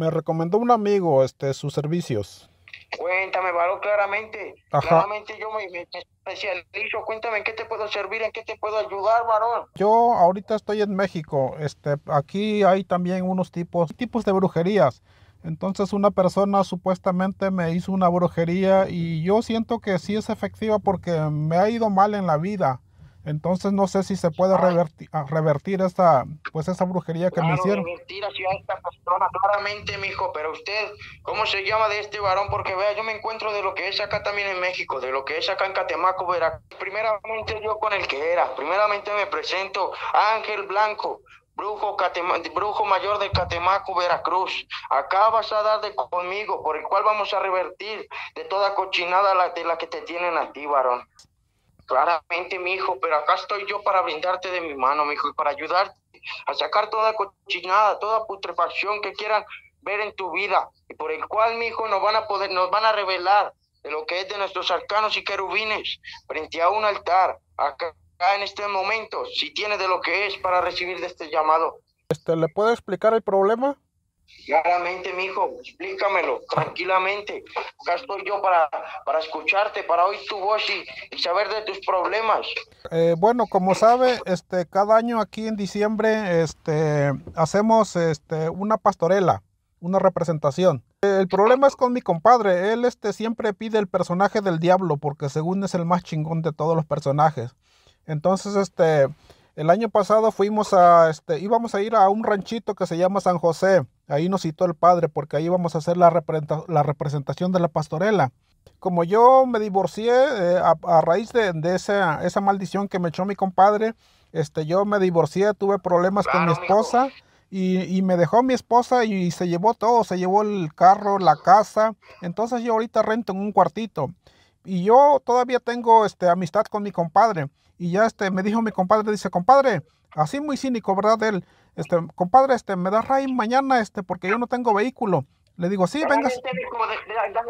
Me recomendó un amigo sus servicios. Cuéntame, Varo, claramente. Ajá. Claramente yo me especializo. Cuéntame, ¿en qué te puedo servir? ¿En qué te puedo ayudar, varón? Yo ahorita estoy en México. Aquí hay también unos tipos de brujerías. Entonces una persona supuestamente me hizo una brujería y yo siento que sí es efectiva porque me ha ido mal en la vida. Entonces no sé si se puede revertir esa brujería que me hicieron. Revertir hacia esta persona claramente, mijo. Pero usted, ¿cómo se llama de este varón? Porque vea, yo me encuentro de lo que es acá también en México, de lo que es acá en Catemaco, Veracruz. Primeramente yo con el que era. Primeramente me presento, Ángel Blanco, brujo mayor de Catemaco, Veracruz. Acá vas a dar conmigo, por el cual vamos a revertir de toda cochinada de la que te tienen a ti, varón. Claramente, mijo, pero acá estoy yo para brindarte de mi mano, mijo, y para ayudarte a sacar toda cochinada, toda putrefacción que quieran ver en tu vida, y por el cual, mijo, nos van a revelar de lo que es de nuestros arcanos y querubines frente a un altar, acá en este momento, si tienes de lo que es para recibir de este llamado. ¿Le puedo explicar el problema? Claramente, mijo, explícamelo tranquilamente. Acá estoy yo para escucharte, para oír tu voz y saber de tus problemas. Bueno, como sabe, cada año aquí en diciembre hacemos una pastorela, una representación. El problema es con mi compadre. Él siempre pide el personaje del diablo porque según es el más chingón de todos los personajes. Entonces, el año pasado íbamos a ir a un ranchito que se llama San José. Ahí nos citó el padre porque ahí íbamos a hacer la representación de la pastorela. Como yo me divorcié a raíz de esa maldición que me echó mi compadre, yo me divorcié, tuve problemas con mi esposa y me dejó mi esposa y se llevó todo, se llevó el carro, la casa. Entonces yo ahorita rento en un cuartito. Y yo todavía tengo amistad con mi compadre. Y ya me dijo mi compadre, dice, compadre, así muy cínico, ¿verdad? Él, compadre, me da raíz mañana, porque yo no tengo vehículo. Le digo, sí, venga.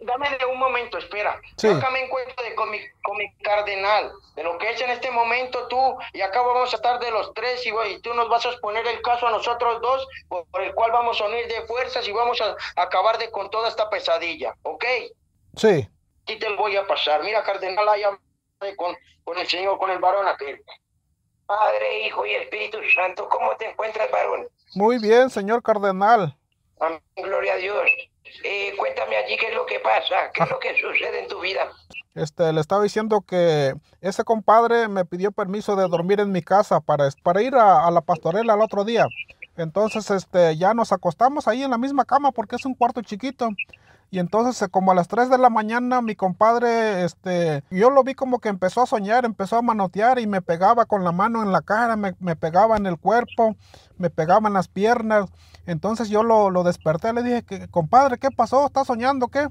Dame un momento, espera. Sí. Acá me encuentro con mi cardenal, de lo que es en este momento tú, y acá vamos a estar de los tres, y tú nos vas a exponer el caso a nosotros dos, por el cual vamos a unir de fuerzas y vamos a acabar con toda esta pesadilla, ¿ok? Sí. Aquí te voy a pasar. Mira, cardenal, allá con el señor, con el varón aquel. Padre, Hijo y Espíritu Santo, ¿cómo te encuentras, varón? Muy bien, señor cardenal. Amén, gloria a Dios. Cuéntame allí qué es lo que pasa, qué es lo que sucede en tu vida. Le estaba diciendo que ese compadre me pidió permiso de dormir en mi casa para ir a la pastorela el otro día. Entonces, ya nos acostamos ahí en la misma cama porque es un cuarto chiquito. Y entonces como a las 3 de la mañana mi compadre, yo lo vi como que empezó a soñar, empezó a manotear y me pegaba con la mano en la cara, me pegaba en el cuerpo, me pegaba en las piernas. Entonces yo lo desperté, le dije, compadre, ¿qué pasó? ¿Estás soñando qué?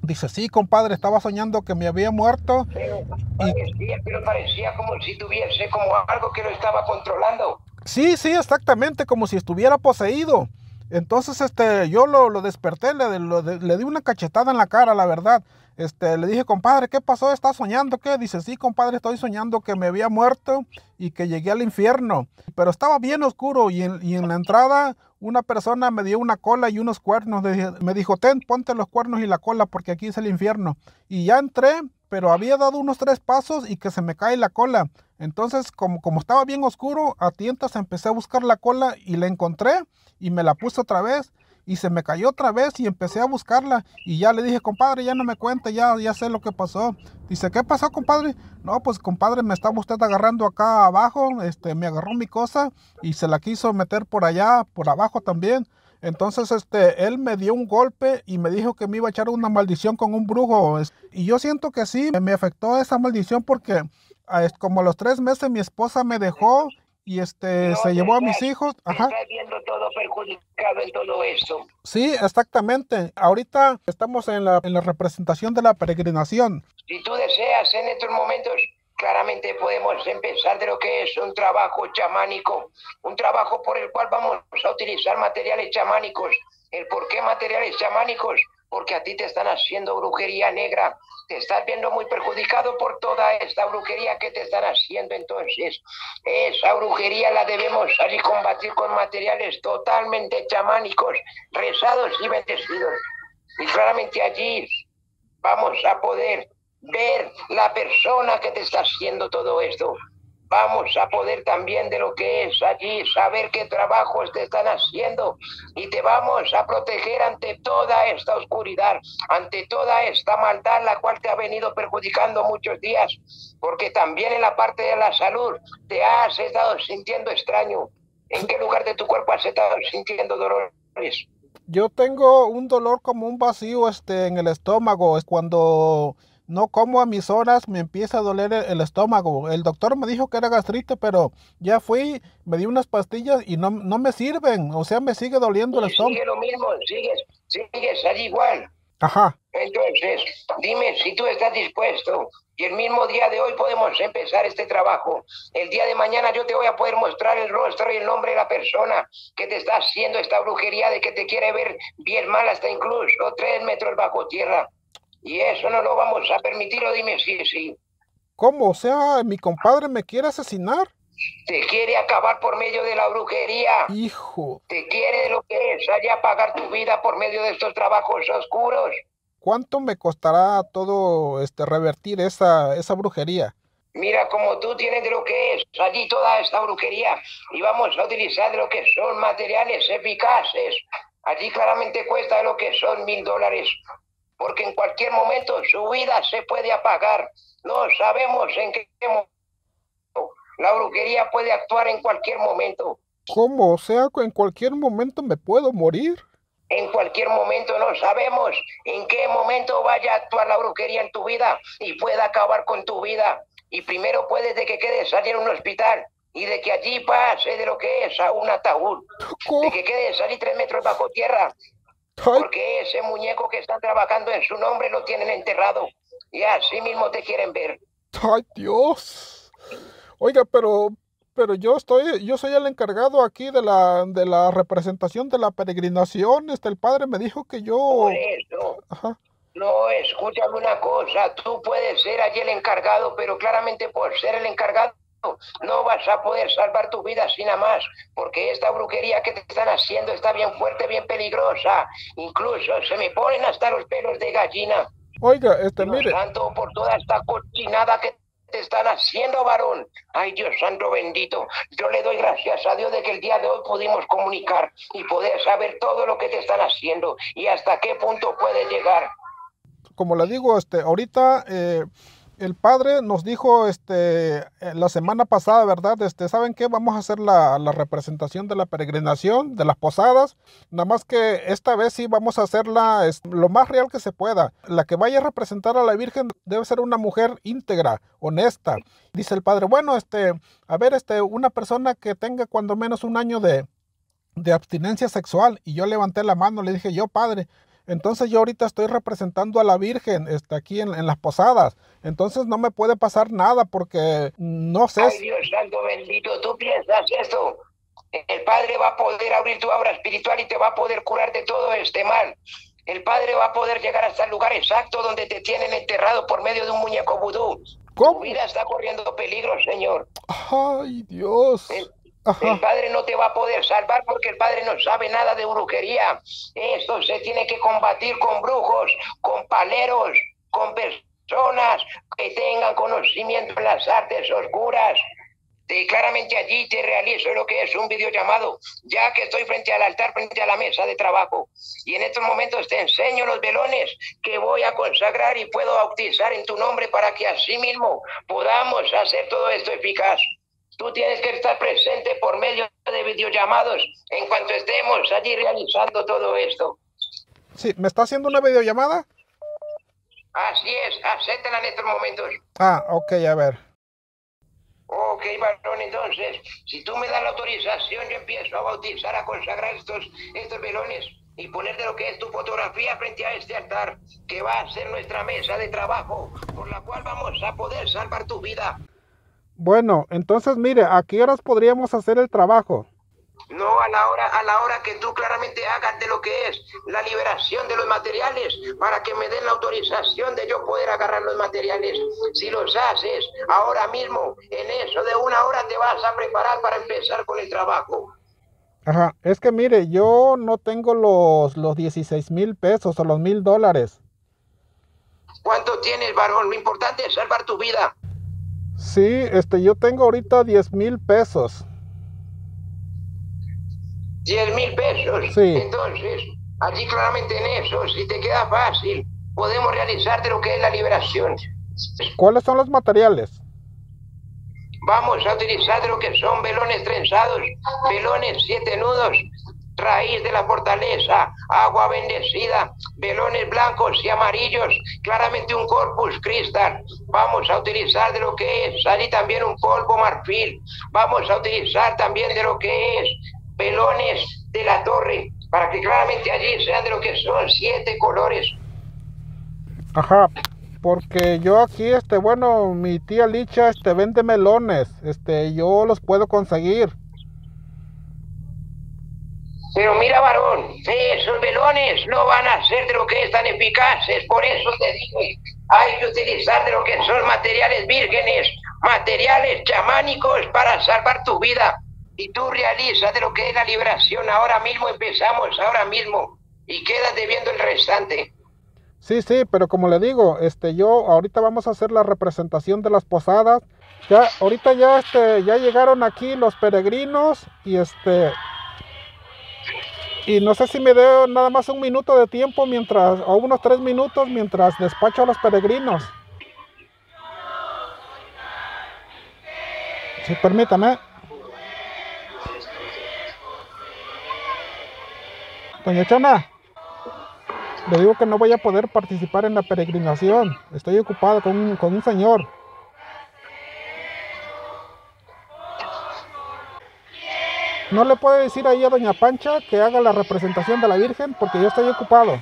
Dice, sí, compadre, estaba soñando que me había muerto. Pero parecía como si tuviese como algo que lo estaba controlando. Sí, exactamente, como si estuviera poseído. Entonces yo lo desperté, le di una cachetada en la cara, la verdad. Le dije, compadre, ¿qué pasó? ¿Estás soñando qué? Dice, sí, compadre, estoy soñando que me había muerto y que llegué al infierno. Pero estaba bien oscuro y en la entrada una persona me dio una cola y unos cuernos. Me dijo, ten, ponte los cuernos y la cola porque aquí es el infierno. Y ya entré, pero había dado unos 3 pasos y que se me cae la cola. Entonces, como estaba bien oscuro, a tientas empecé a buscar la cola y la encontré y me la puse otra vez y se me cayó otra vez y empecé a buscarla y ya le dije, compadre, ya no me cuente, ya sé lo que pasó. Dice, ¿qué pasó, compadre? No, pues, compadre, me estaba usted agarrando acá abajo, me agarró mi cosa y se la quiso meter por allá, por abajo también. Entonces, él me dio un golpe y me dijo que me iba a echar una maldición con un brujo. Y yo siento que sí, me afectó esa maldición porque como a los 3 meses mi esposa me dejó y se llevó a mis hijos. Ajá. Está viendo todo perjudicado en todo esto. Sí, exactamente. Ahorita estamos en la representación de la peregrinación. Si tú deseas, en estos momentos claramente podemos empezar de lo que es un trabajo chamánico, un trabajo por el cual vamos a utilizar materiales chamánicos. ¿Por qué materiales chamánicos? porque a ti te están haciendo brujería negra, te estás viendo muy perjudicado por toda esta brujería que te están haciendo. Entonces, esa brujería la debemos salir combatir con materiales totalmente chamánicos, rezados y bendecidos. Y claramente allí vamos a poder ver la persona que te está haciendo todo esto. Vamos a poder también de lo que es allí saber qué trabajos te están haciendo y te vamos a proteger ante toda esta oscuridad, ante toda esta maldad la cual te ha venido perjudicando muchos días, porque también en la parte de la salud te has estado sintiendo extraño. ¿En qué lugar de tu cuerpo has estado sintiendo dolores? Yo tengo un dolor como un vacío en el estómago. Es cuando no como a mis horas, me empieza a doler el estómago. El doctor me dijo que era gastritis, pero ya fui, me di unas pastillas y no me sirven. O sea, me sigue doliendo el estómago. Sigue lo mismo, sigues allí igual. Ajá. Entonces, dime si tú estás dispuesto. Y el mismo día de hoy podemos empezar este trabajo. El día de mañana yo te voy a poder mostrar el rostro y el nombre de la persona que te está haciendo esta brujería de que te quiere ver bien mal hasta incluso 3 metros bajo tierra. Y eso no lo vamos a permitir, o dime sí. ¿Cómo? O sea, mi compadre me quiere asesinar. Te quiere acabar por medio de la brujería. Hijo. Te quiere lo que es, allá pagar tu vida por medio de estos trabajos oscuros. ¿Cuánto me costará todo revertir esa brujería? Mira, como tú tienes de lo que es allí toda esta brujería y vamos a utilizar de lo que son materiales eficaces, allí claramente cuesta lo que son $1000. Porque en cualquier momento su vida se puede apagar. No sabemos en qué momento. La brujería puede actuar en cualquier momento. ¿Cómo? O sea, en cualquier momento me puedo morir. En cualquier momento no sabemos en qué momento vaya a actuar la brujería en tu vida y pueda acabar con tu vida. Y primero puedes de que quedes allí en un hospital y de que allí pase de lo que es a un ataúd. ¿Cómo? De que quedes allí 3 metros bajo tierra. Porque ese muñeco que están trabajando en su nombre lo tienen enterrado y así mismo te quieren ver. ¡Ay, Dios! Oiga, pero yo soy el encargado aquí de la representación de la peregrinación. El padre me dijo que yo... Por eso. Ajá. No, escúchame una cosa. Tú puedes ser allí el encargado, pero claramente por ser el encargado no vas a poder salvar tu vida así nada más, porque esta brujería que te están haciendo está bien fuerte, bien peligrosa. Incluso se me ponen hasta los pelos de gallina. Oiga, mire. Santo, por toda esta cochinada que te están haciendo, varón. Ay, Dios santo bendito. Yo le doy gracias a Dios de que el día de hoy pudimos comunicar y poder saber todo lo que te están haciendo y hasta qué punto puedes llegar. Como le digo, ahorita... El padre nos dijo la semana pasada, ¿verdad? ¿Saben qué? Vamos a hacer la representación de la peregrinación, de las posadas. Nada más que esta vez sí vamos a hacerla lo más real que se pueda. La que vaya a representar a la Virgen debe ser una mujer íntegra, honesta. Dice el padre, bueno, a ver, una persona que tenga cuando menos un año de abstinencia sexual. Y yo levanté la mano, le dije, yo, padre. Entonces yo ahorita estoy representando a la Virgen aquí en las posadas. Entonces no me puede pasar nada porque no sé... Ay, Dios santo bendito, ¿tú piensas esto? El Padre va a poder abrir tu aura espiritual y te va a poder curar de todo este mal. El Padre va a poder llegar hasta el lugar exacto donde te tienen enterrado por medio de un muñeco vudú. ¿Cómo? Tu vida está corriendo peligro, Señor. Ay, Dios... Ajá. El padre no te va a poder salvar porque el padre no sabe nada de brujería. Esto se tiene que combatir con brujos, con paleros, con personas que tengan conocimiento en las artes oscuras. Y claramente allí te realizo lo que es un video llamado, ya que estoy frente al altar, frente a la mesa de trabajo. Y en estos momentos te enseño los velones que voy a consagrar y puedo bautizar en tu nombre para que así mismo podamos hacer todo esto eficaz. Tú tienes que estar presente por medio de videollamados en cuanto estemos allí realizando todo esto. Sí, ¿me está haciendo una videollamada? Así es, acéptala en estos momentos. Ah, ok, a ver. Ok, varón, entonces, si tú me das la autorización, yo empiezo a bautizar, a consagrar estos velones y ponerte lo que es tu fotografía frente a este altar, que va a ser nuestra mesa de trabajo, por la cual vamos a poder salvar tu vida. Bueno, entonces mire, ¿a qué horas podríamos hacer el trabajo? No, a la hora que tú claramente hagas de lo que es la liberación de los materiales, para que me den la autorización de yo poder agarrar los materiales. Si los haces ahora mismo, en eso de una hora te vas a preparar para empezar con el trabajo. Ajá, es que mire, yo no tengo los 16,000 pesos o los $1,000. ¿Cuánto tienes, varón? Lo importante es salvar tu vida. Sí, yo tengo ahorita 10,000 pesos. 10,000 pesos. Sí. Entonces, allí claramente en eso, si te queda fácil, podemos realizarte lo que es la liberación. ¿Cuáles son los materiales? Vamos a utilizar de lo que son velones trenzados, velones 7 nudos, raíz de la fortaleza, agua bendecida, velones blancos y amarillos, claramente un corpus cristal. Vamos a utilizar de lo que es allí también un polvo marfil. Vamos a utilizar también de lo que es velones de la torre, para que claramente allí sean de lo que son 7 colores. Ajá. Porque yo aquí, bueno, mi tía Licha, vende melones, yo los puedo conseguir. Pero mira, varón, esos melones no van a ser de lo que es tan eficaces, por eso te dije, hay que utilizar de lo que son materiales vírgenes, materiales chamánicos para salvar tu vida. Y tú realizas de lo que es la liberación ahora mismo, empezamos ahora mismo, y quedas debiendo el restante. Sí, sí, pero como le digo, yo ahorita vamos a hacer la representación de las posadas. Ya, ahorita ya, ya llegaron aquí los peregrinos y y no sé si me dé nada más un minuto de tiempo mientras, o unos 3 minutos mientras despacho a los peregrinos. Sí, permítame. Doña Chana. Le digo que no voy a poder participar en la peregrinación. Estoy ocupado con un señor. No le puedo decir ahí a Doña Pancha que haga la representación de la Virgen porque yo estoy ocupado.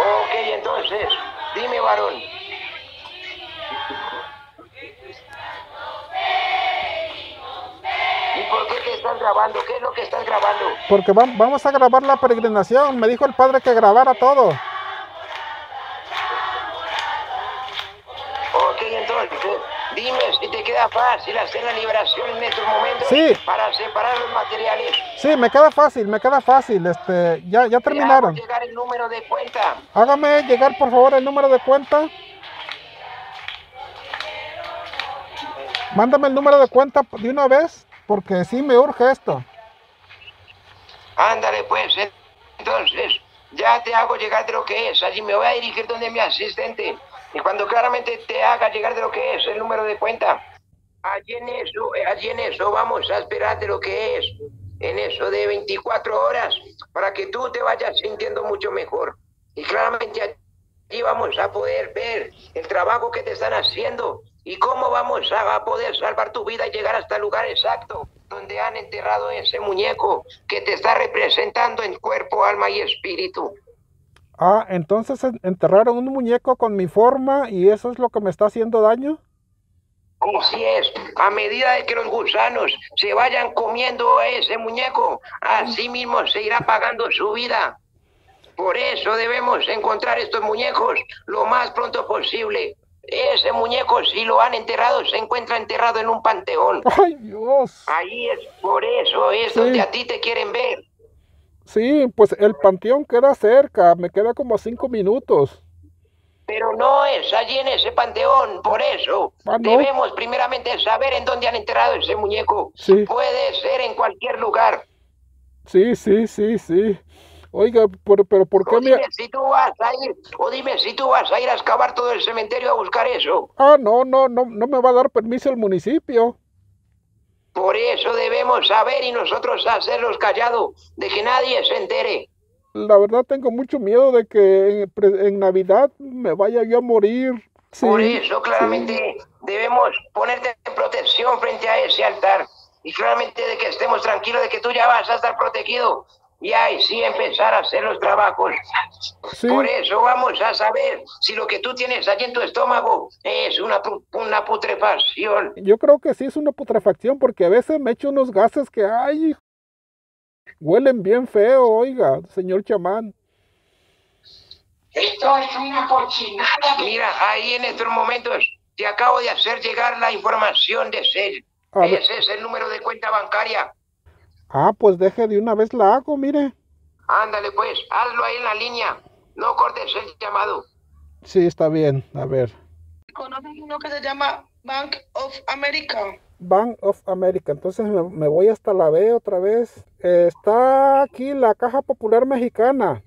Ok, entonces, dime, varón. ¿Están grabando? ¿Qué es lo que estás grabando? Porque vamos a grabar la peregrinación. Me dijo el padre que grabara todo. Ok, entonces, dime si te queda fácil hacer la liberación en estos momentos. Sí. Para separar los materiales. Sí, me queda fácil, me queda fácil. Ya terminaron. Hágame llegar el número de cuenta. Hágame llegar, por favor, el número de cuenta. Mándame el número de cuenta de una vez. Porque sí me urge esto. Ándale pues, entonces ya te hago llegar de lo que es. Allí me voy a dirigir donde mi asistente. Y cuando claramente te haga llegar de lo que es el número de cuenta, allí en eso vamos a esperar de lo que es. En eso de 24 horas, para que tú te vayas sintiendo mucho mejor. Y claramente allí vamos a poder ver el trabajo que te están haciendo. ¿Y cómo vamos a poder salvar tu vida y llegar hasta el lugar exacto donde han enterrado ese muñeco que te está representando en cuerpo, alma y espíritu? Ah, entonces enterraron un muñeco con mi forma y eso es lo que me está haciendo daño. Así es, a medida de que los gusanos se vayan comiendo a ese muñeco, así mismo se irá pagando su vida. Por eso debemos encontrar estos muñecos lo más pronto posible. Ese muñeco, si lo han enterrado, se encuentra enterrado en un panteón. ¡Ay, Dios! Ahí es, por eso es donde a ti te quieren ver. Sí, pues el panteón queda cerca, me queda como 5 minutos. Pero no es allí en ese panteón, por eso debemos primeramente saber en dónde han enterrado ese muñeco. Sí. Puede ser en cualquier lugar. Sí, sí, sí, sí. Oiga, pero ¿por qué me...? Dime si tú vas a ir a excavar todo el cementerio a buscar eso. Ah, no me va a dar permiso el municipio. Por eso debemos saber y nosotros hacerlos callados, de que nadie se entere. La verdad tengo mucho miedo de que en Navidad me vaya yo a morir. Sí, por eso claramente debemos ponerte en protección frente a ese altar. Y claramente de que estemos tranquilos, de que tú ya vas a estar protegido. y ahí sí empezar a hacer los trabajos. Sí. Por eso vamos a saber si lo que tú tienes allí en tu estómago es una putrefacción. Yo creo que sí es una putrefacción, porque a veces me echo unos gases que, ay, huelen bien feo, oiga, señor chamán. Esto es una cochinada. Mira, ahí en estos momentos te acabo de hacer llegar la información de Cel. Ese es el número de cuenta bancaria. Ah, pues deje de una vez la hago, mire. Ándale pues, hazlo ahí en la línea. No cortes el llamado. Sí, está bien, a ver. ¿Conoces uno que se llama Bank of America? Bank of America, entonces me voy hasta la B otra vez. Está aquí la Caja Popular Mexicana.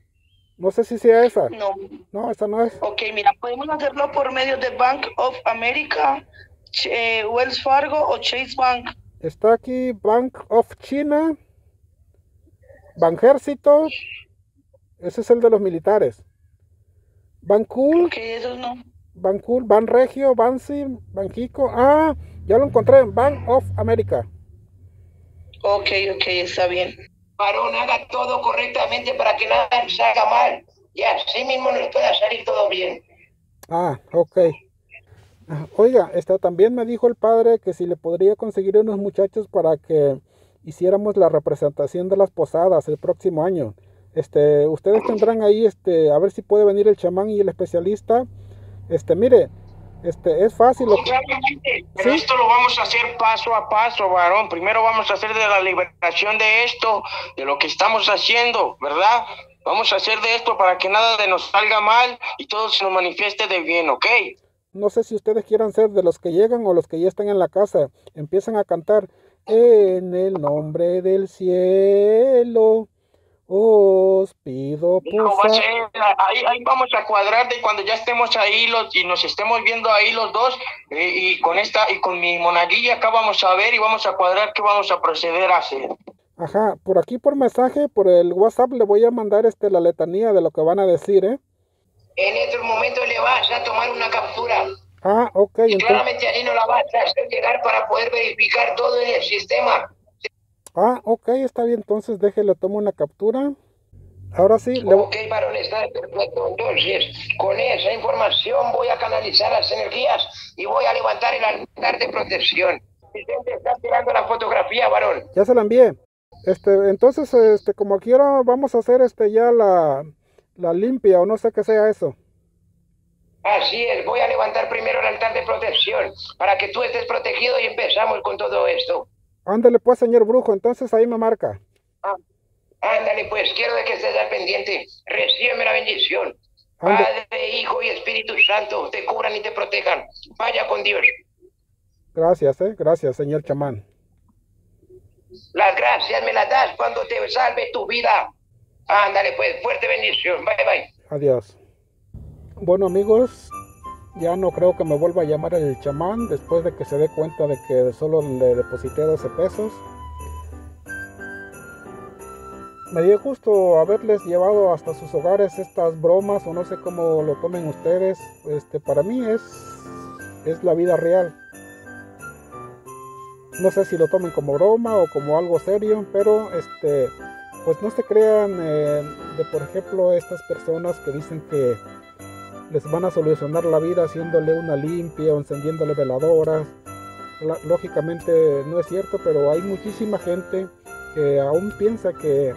No sé si sea esa. No. No, esa no es. Ok, mira, podemos hacerlo por medio de Bank of America, Wells Fargo o Chase Bank. Está aquí Bank of China, Banjército, ese es el de los militares. Bancul, okay, esos no. Bancul, Banregio, Bansim, Banjico. Ah, ya lo encontré, Bank of America. Ok, ok, está bien. Varón, haga todo correctamente para que nada salga mal y así mismo nos pueda salir todo bien. Ah, ok. Oiga, también me dijo el padre que si le podría conseguir unos muchachos para que hiciéramos la representación de las posadas el próximo año. Ustedes tendrán ahí, a ver si puede venir el chamán y el especialista. Mire, es fácil. Exactamente. Pero ¿sí? Esto lo vamos a hacer paso a paso, varón. Primero vamos a hacer de la liberación de esto, de lo que estamos haciendo, ¿verdad? Vamos a hacer de esto para que nada de nos salga mal y todo se nos manifieste de bien, ¿ok? No sé si ustedes quieran ser de los que llegan o los que ya están en la casa. Empiezan a cantar, en el nombre del cielo os pido posada. Ahí vamos a cuadrar de cuando ya estemos ahí y nos estemos viendo ahí los dos, y con esta y con mi monaguilla acá vamos a ver y vamos a cuadrar qué vamos a proceder a hacer. Ajá, por aquí por mensaje, por el WhatsApp le voy a mandar la letanía de lo que van a decir, ¿eh? En estos momentos le vas a tomar una captura. Ah, ok. Y claramente ahí no la vas a hacer llegar para poder verificar todo en el sistema. Ah, ok, está bien, entonces déjelo, tomo una captura. Ahora sí. Ok, varón, está perfecto. Entonces, con esa información voy a canalizar las energías y voy a levantar el altar de protección. Vicente está tirando la fotografía, varón. Ya se la envié. Entonces, como quiera, vamos a hacer ya la limpia o no sé qué sea eso. Así es, voy a levantar primero el altar de protección para que tú estés protegido y empezamos con todo esto. Ándale pues, señor brujo, entonces ahí me marca. Ah, ándale pues, quiero que estés al pendiente. Recibe la bendición. Ándale. Padre, Hijo y Espíritu Santo, te cubran y te protejan. Vaya con Dios. Gracias, gracias, señor chamán. Las gracias me las das cuando te salve tu vida. Ándale pues, fuerte bendición. Bye, bye. Adiós. Bueno, amigos, ya no creo que me vuelva a llamar el chamán después de que se dé cuenta de que solo le deposité 12 pesos. Me dio gusto haberles llevado hasta sus hogares estas bromas o no sé cómo lo tomen ustedes. Para mí es la vida real. No sé si lo tomen como broma o como algo serio, pero pues no se crean de, por ejemplo, estas personas que dicen que les van a solucionar la vida haciéndole una limpia o encendiéndole veladoras. Lógicamente no es cierto, pero hay muchísima gente que aún piensa que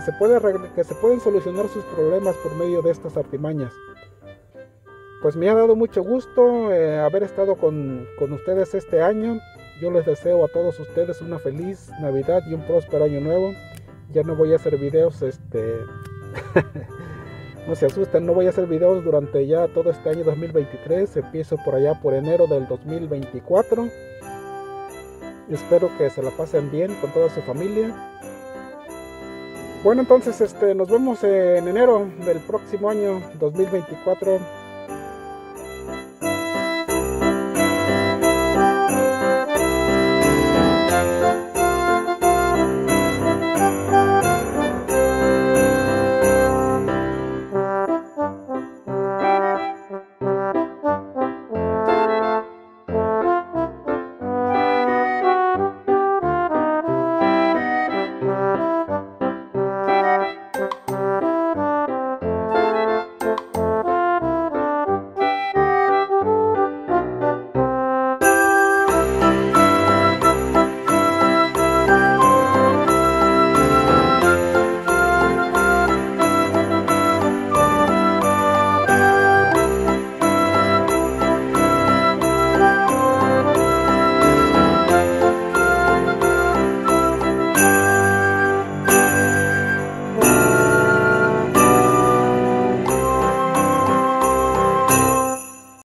se pueden solucionar sus problemas por medio de estas artimañas. Pues me ha dado mucho gusto haber estado con ustedes este año. Yo les deseo a todos ustedes una feliz Navidad y un próspero año nuevo. Ya no voy a hacer videos, no se asusten, no voy a hacer videos durante ya todo este año 2023. Empiezo por allá por enero del 2024. Espero que se la pasen bien con toda su familia. Bueno, entonces nos vemos en enero del próximo año 2024.